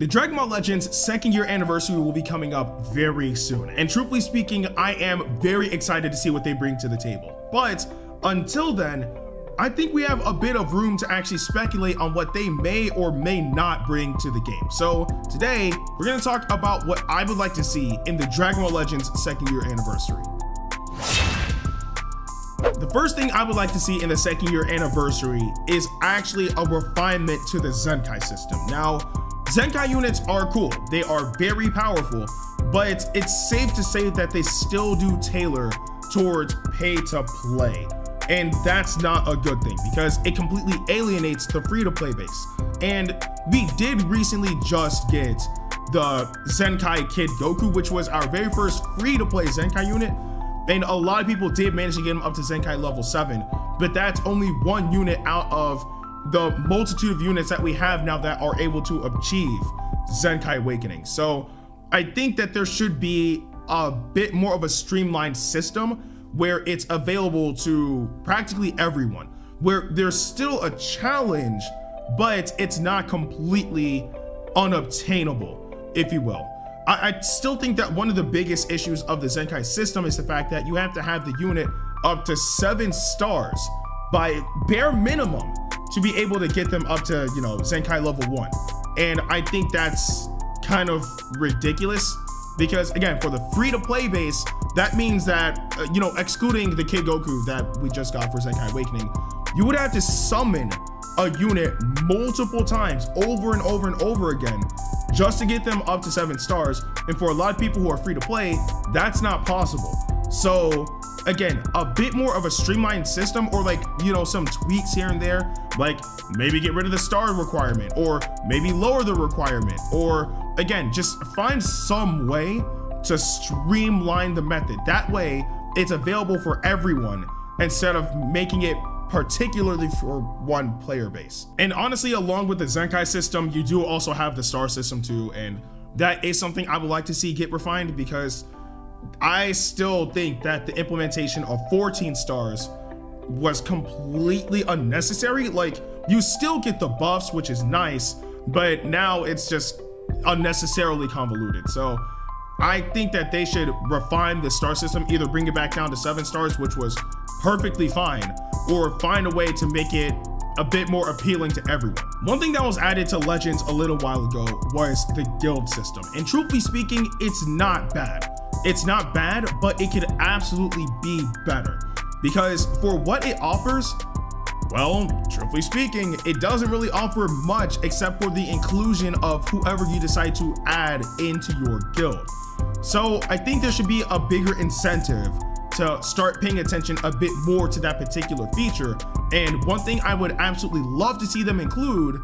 The Dragon Ball Legends second year anniversary will be coming up very soon, and truthfully speaking, I am very excited to see what they bring to the table. But until then, I think we have a bit of room to actually speculate on what they may or may not bring to the game. So today, we're going to talk about what I would like to see in the Dragon Ball Legends second year anniversary. The first thing I would like to see in the second year anniversary is actually a refinement to the Zenkai system. Now, Zenkai units are cool. They are very powerful, but it's safe to say that they still do tailor towards pay to play. And that's not a good thing because it completely alienates the free to play base. And we did recently just get the Zenkai Kid Goku, which was our very first free to play Zenkai unit. And a lot of people did manage to get him up to Zenkai level 7, but that's only one unit out of the multitude of units that we have now that are able to achieve Zenkai Awakening. So I think that there should be a bit more of a streamlined system where it's available to practically everyone, where there's still a challenge, but it's not completely unobtainable, if you will. I still think that one of the biggest issues of the Zenkai system is the fact that you have to have the unit up to 7 stars by bare minimum to be able to get them up to, you know, Zenkai level 1. And I think that's kind of ridiculous because, again, for the free-to-play base, that means that, you know, excluding the Kid Goku that we just got for Zenkai Awakening, you would have to summon a unit multiple times over and over and over again just to get them up to 7 stars. And for a lot of people who are free to play, that's not possible. So again, a bit more of a streamlined system, or like, you know, some tweaks here and there, like maybe get rid of the star requirement, or maybe lower the requirement, or again, just find some way to streamline the method. That way it's available for everyone instead of making it particularly for one player base. And honestly, along with the Zenkai system, you do also have the star system too, and that is something I would like to see get refined because I still think that the implementation of 14 stars was completely unnecessary. Like, you still get the buffs, which is nice, but now it's just unnecessarily convoluted. So I think that they should refine the star system, either bring it back down to 7 stars, which was perfectly fine, or find a way to make it a bit more appealing to everyone. One thing that was added to Legends a little while ago was the guild system. And truthfully speaking, it's not bad. It's not bad, but it could absolutely be better because for what it offers, well, truthfully speaking, it doesn't really offer much except for the inclusion of whoever you decide to add into your guild. So I think there should be a bigger incentive to start paying attention a bit more to that particular feature. And one thing I would absolutely love to see them include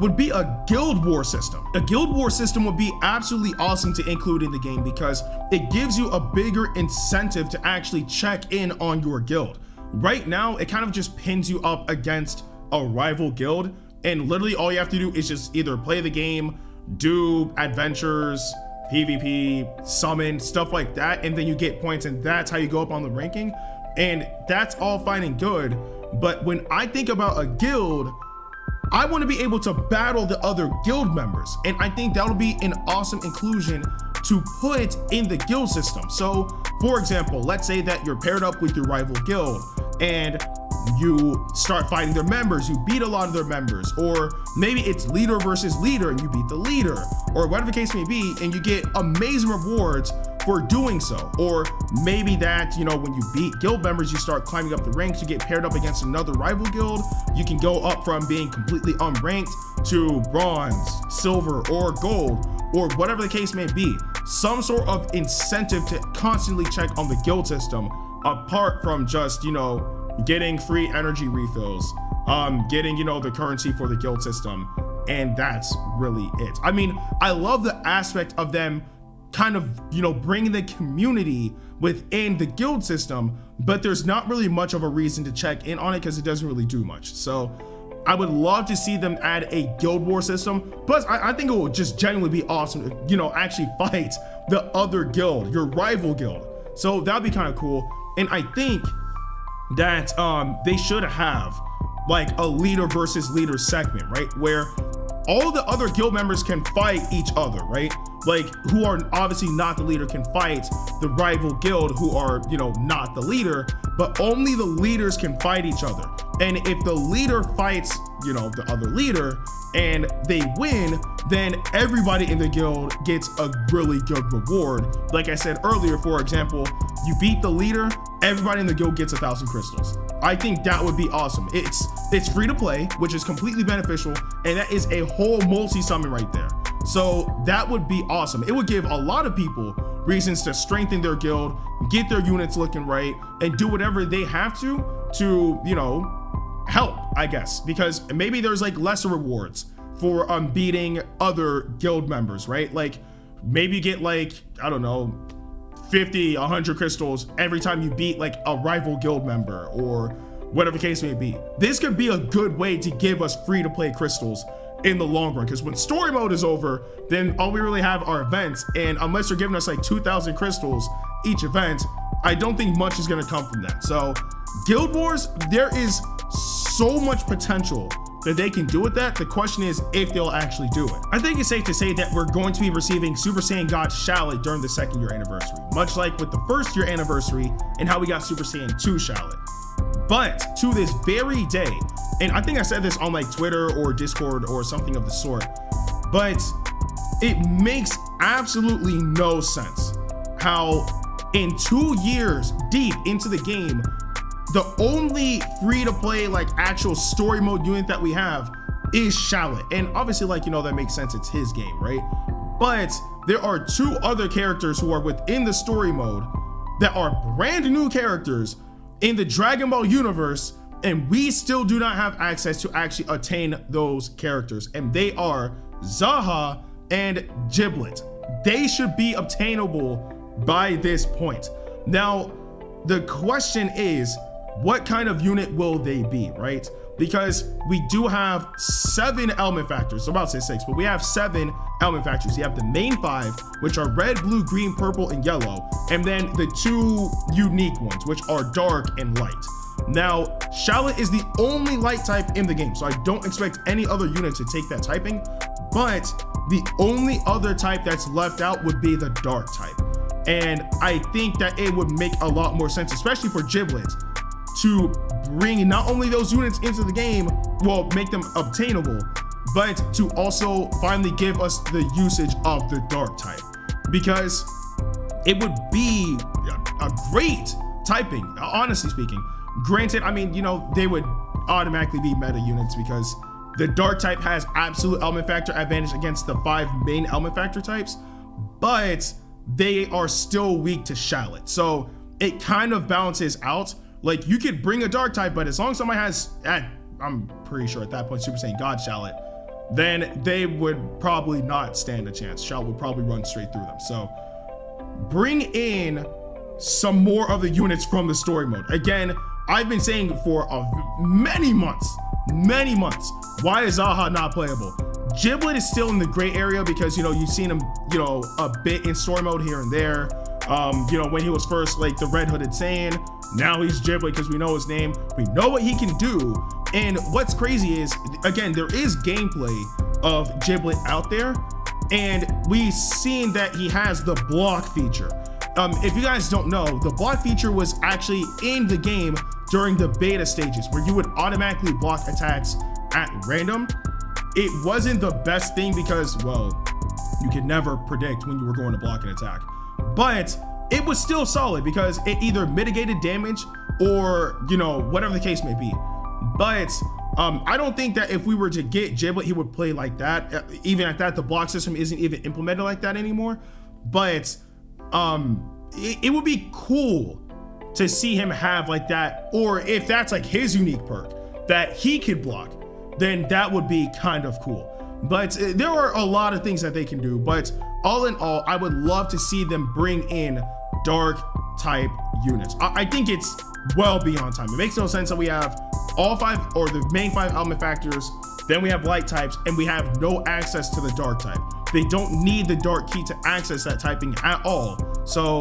would be a guild war system. A guild war system would be absolutely awesome to include in the game because it gives you a bigger incentive to actually check in on your guild. Right now, it kind of just pins you up against a rival guild, and literally all you have to do is just either play the game, do adventures, PvP, summon, stuff like that, and then you get points, and that's how you go up on the ranking. And that's all fine and good, but when I think about a guild, I want to be able to battle the other guild members, and I think that'll be an awesome inclusion to put in the guild system. So for example, let's say that you're paired up with your rival guild and you start fighting their members, you beat a lot of their members, or maybe it's leader versus leader and you beat the leader, or whatever the case may be, and you get amazing rewards for doing so. Or maybe that, you know, when you beat guild members, you start climbing up the ranks, you get paired up against another rival guild, you can go up from being completely unranked to bronze, silver, or gold, or whatever the case may be. Some sort of incentive to constantly check on the guild system, apart from just, you know, getting free energy refills, getting, you know, the currency for the guild system, and that's really it. I mean, I love the aspect of them kind of, you know, bringing the community within the guild system, but there's not really much of a reason to check in on it because it doesn't really do much. So I would love to see them add a guild war system. Plus, I think it will just genuinely be awesome to, you know, actually fight the other guild, your rival guild. So that'd be kind of cool. And I think that they should have like a leader versus leader segment, right, where all the other guild members can fight each other, right? Like, who are obviously not the leader can fight the rival guild who are, you know, not the leader, but only the leaders can fight each other. And if the leader fights, you know, the other leader and they win, then everybody in the guild gets a really good reward. Like I said earlier, for example, you beat the leader, everybody in the guild gets 1,000 crystals. I think that would be awesome. It's free to play, which is completely beneficial, and that is a whole multi-summon right there. So that would be awesome. It would give a lot of people reasons to strengthen their guild, get their units looking right, and do whatever they have to, you know, help, I guess, because maybe there's like lesser rewards for beating other guild members, right? Like maybe you get like, I don't know, 50, 100 crystals every time you beat like a rival guild member or whatever the case may be. This could be a good way to give us free to play crystals in the long run, because when story mode is over, then all we really have are events, and unless you're giving us like 2,000 crystals each event, I don't think much is going to come from that. So Guild Wars, there is so much potential that they can do with that. The question is if they'll actually do it. I think it's safe to say that we're going to be receiving Super Saiyan God Shallot during the 2nd year anniversary, much like with the 1st year anniversary and how we got Super Saiyan 2 Shallot. But to this very day, and I think I said this on like Twitter or Discord or something of the sort, but it makes absolutely no sense how in 2 years deep into the game, the only free-to-play, like, actual story mode unit that we have is Shallot. And obviously, like, you know, that makes sense. It's his game, right? But there are 2 other characters who are within the story mode that are brand new characters in the Dragon Ball universe, and we still do not have access to actually attain those characters. And they are Zaha and Giblet. They should be obtainable by this point. Now, the question is, what kind of unit will they be, right? Because we do have 7 element factors. I'm about to say 6, but we have 7 element factors. You have the main 5, which are red, blue, green, purple, and yellow, and then the 2 unique ones, which are dark and light. Now, Shallot is the only light type in the game, so I don't expect any other unit to take that typing, but the only other type that's left out would be the dark type. And I think that it would make a lot more sense, especially for Giblet, to bring not only those units into the game, well, make them obtainable, but to also finally give us the usage of the dark type, because it would be a great typing, honestly speaking. Granted, I mean, you know, they would automatically be meta units because the dark type has absolute element factor advantage against the 5 main element factor types, but they are still weak to Shallot. So it kind of balances out. Like, you could bring a dark type, but as long as somebody has, I'm pretty sure at that point, Super Saiyan God Shallot, then they would probably not stand a chance. Shallot would probably run straight through them. So bring in some more of the units from the story mode. Again, I've been saying for many months, why is Zaha not playable? Giblet is still in the gray area because, you know, you've seen him, you know, a bit in story mode here and there. You know, when he was first like the Red Hooded Saiyan, now he's Giblet because we know his name, we know what he can do. And what's crazy is, again, there is gameplay of Giblet out there, and we've seen that he has the block feature. If you guys don't know, the block feature was actually in the game during the beta stages, where you would automatically block attacks at random. It wasn't the best thing because, well, you could never predict when you were going to block an attack, but it was still solid because it either mitigated damage or, you know, whatever the case may be. But I don't think that if we were to get Giblet, he would play like that. Even at that, the block system isn't even implemented like that anymore. But it would be cool to see him have like that, or if that's like his unique perk that he could block, then that would be kind of cool. But there are a lot of things that they can do, but all in all, I would love to see them bring in dark type units. I think it's well beyond time. It makes no sense that we have all 5 or the main 5 element factors, then we have light types, and we have no access to the dark type. They don't need the dark key to access that typing at all. So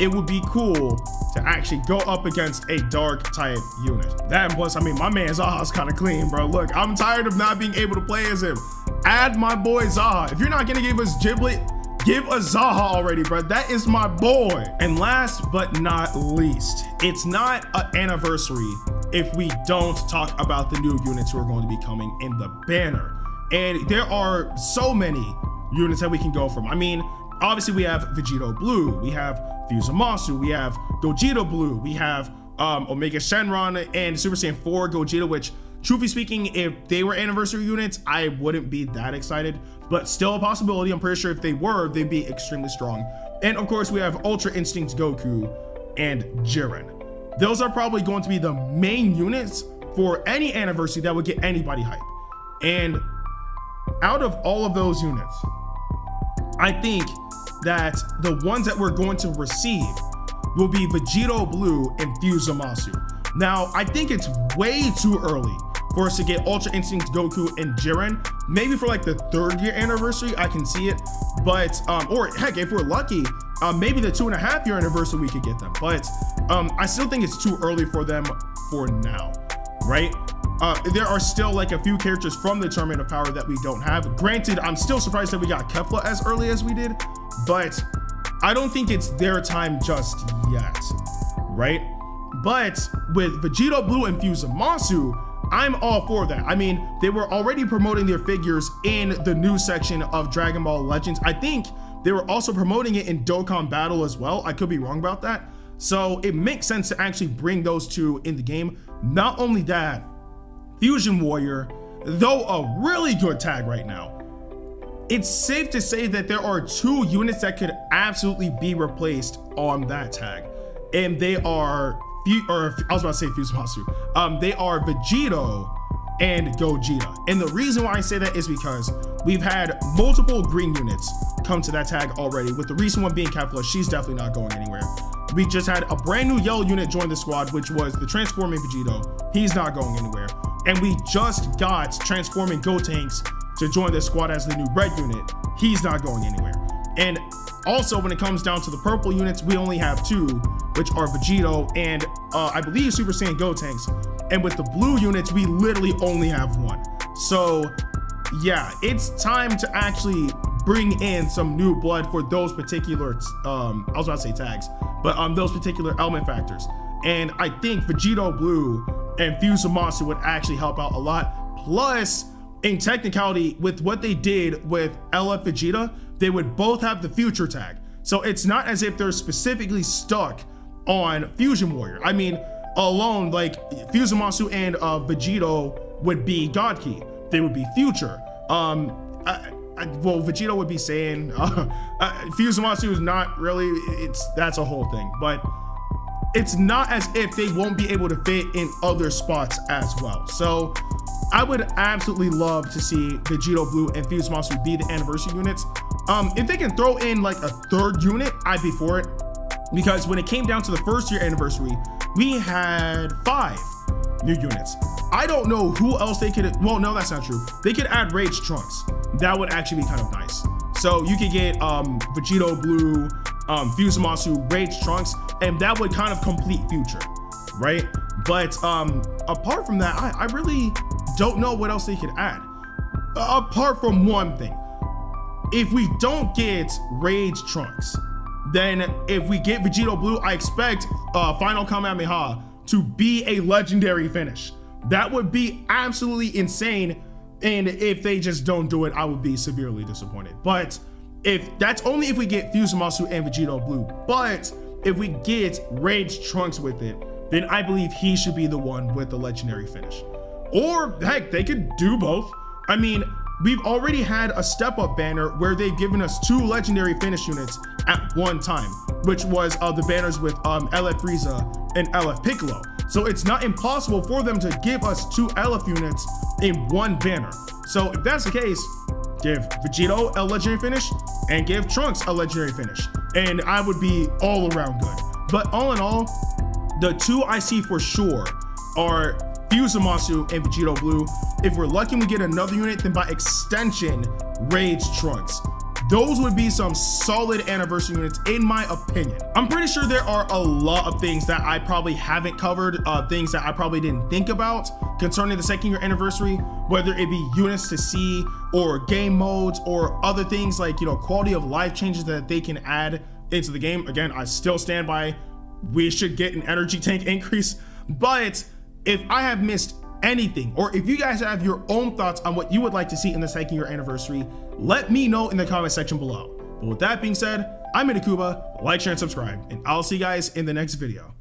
it would be cool to actually go up against a dark type unit. That, plus, I mean, my man Zaha's kind of clean, bro. Look, I'm tired of not being able to play as him. add my boy Zaha. If you're not gonna give us Giblet, give us Zaha already, bro. That is my boy. And last but not least, it's not an anniversary if we don't talk about the new units who are going to be coming in the banner. And there are so many units that we can go from. I mean, obviously we have Vegito Blue, we have Fused Zamasu, we have Gogeta Blue, we have Omega Shenron and Super Saiyan 4 Gogeta, which, truthfully speaking, if they were anniversary units, I wouldn't be that excited, but still a possibility. I'm pretty sure if they were, they'd be extremely strong. And of course, we have Ultra Instinct Goku and Jiren. Those are probably going to be the main units for any anniversary that would get anybody hype. And out of all of those units, I think that the ones that we're going to receive will be Vegito Blue and Fused Zamasu. Now, I think it's way too early for us to get Ultra Instinct Goku and Jiren. Maybe for like the 3rd year anniversary, I can see it. But, or heck, if we're lucky, maybe the 2.5-year anniversary, we could get them. But I still think it's too early for them for now, right? There are still like a few characters from the Tournament of Power that we don't have. Granted, I'm still surprised that we got Kefla as early as we did, but I don't think it's their time just yet, right? But with Vegito Blue and Fused Zamasu, I'm all for that. I mean, they were already promoting their figures in the news section of Dragon Ball Legends. I think they were also promoting it in Dokkan Battle as well. I could be wrong about that. So it makes sense to actually bring those two in the game. Not only that, Fusion Warrior, though a really good tag right now, it's safe to say that there are 2 units that could absolutely be replaced on that tag. And they are... Fused Zamasu. They are Vegito and Gogeta. And the reason why I say that is because we've had multiple green units come to that tag already, with the recent one being Caulifla. She's definitely not going anywhere. We just had a brand new yellow unit join the squad, which was the Transforming Vegito. He's not going anywhere. And we just got Transforming Gotenks to join the squad as the new red unit. He's not going anywhere. And also, when it comes down to the purple units, we only have 2, which are Vegito and I believe Super Saiyan Gotenks. And with the blue units, we literally only have 1. So yeah, it's time to actually bring in some new blood for those particular, I was about to say tags, but those particular element factors. And I think Vegito Blue and Fused Zamasu would actually help out a lot. Plus, in technicality, with what they did with LF Vegeta, they would both have the future tag. So it's not as if they're specifically stuck on Fusion Warrior. I mean, alone, like Fused Zamasu and Vegito would be God Key. They would be future. Well, Vegito would be Saiyan. Fused Zamasu is not really, that's a whole thing. But it's not as if they won't be able to fit in other spots as well. So I would absolutely love to see Vegito Blue and Fused Zamasu be the anniversary units. If they can throw in like a 3rd unit, I'd be for it, because when it came down to the 1st year anniversary, we had 5 new units. I don't know who else they could, well, no, that's not true. They could add Rage Trunks. That would actually be kind of nice. So you could get Vegito Blue, Fused Zamasu, Rage Trunks, and that would kind of complete future, right? But apart from that, I really don't know what else they could add. Apart from one thing, if we don't get Rage Trunks, then if we get Vegito Blue, I expect Final Kamehameha to be a legendary finish. That would be absolutely insane. And if they just don't do it, I would be severely disappointed. But if that's only if we get Fused Zamasu and Vegito Blue. But if we get Rage Trunks with it, then I believe he should be the one with the legendary finish. Or heck, they could do both. I mean, we've already had a step-up banner where they've given us 2 legendary finish units at one time, which was the banners with LF Frieza and LF Piccolo. So it's not impossible for them to give us 2 LF units in one banner. So if that's the case, give Vegito a legendary finish and give Trunks a legendary finish, and I would be all around good. But all in all, the 2 I see for sure are Fused Zamasu and Vegito Blue. If we're lucky and we get another unit, then by extension, Rage Trunks. Those would be some solid anniversary units, in my opinion. I'm pretty sure there are a lot of things that I probably haven't covered, things that I probably didn't think about concerning the 2nd year anniversary, whether it be units to see or game modes or other things like, you know, quality of life changes that they can add into the game. Again, I still stand by we should get an energy tank increase. But if I have missed anything, or if you guys have your own thoughts on what you would like to see in the 2nd year anniversary, let me know in the comment section below. But with that being said, I'm Ndukauba. Like, share, and subscribe, and I'll see you guys in the next video.